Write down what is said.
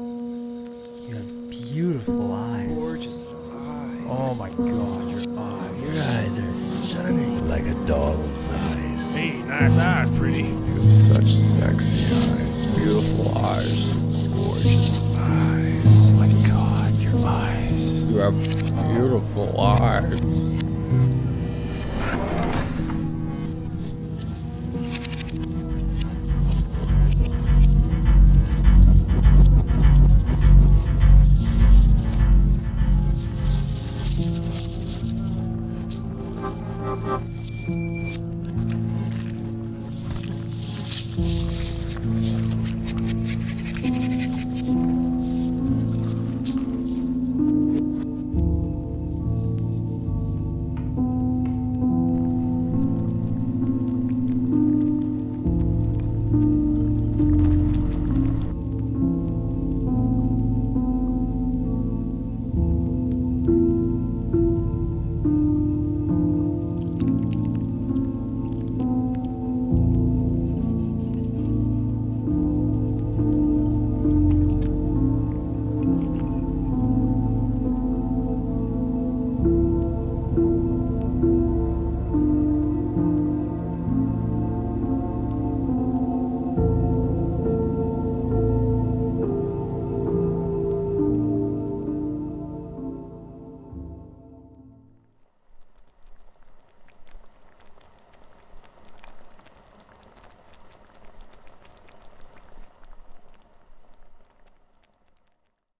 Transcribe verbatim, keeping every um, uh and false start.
You have beautiful eyes. Gorgeous eyes. Oh my God, your eyes. Your eyes are stunning. Like a doll's eyes. Hey, nice eyes, pretty. You have such sexy eyes. Beautiful eyes. Gorgeous eyes. Oh my God, your eyes. You have beautiful eyes.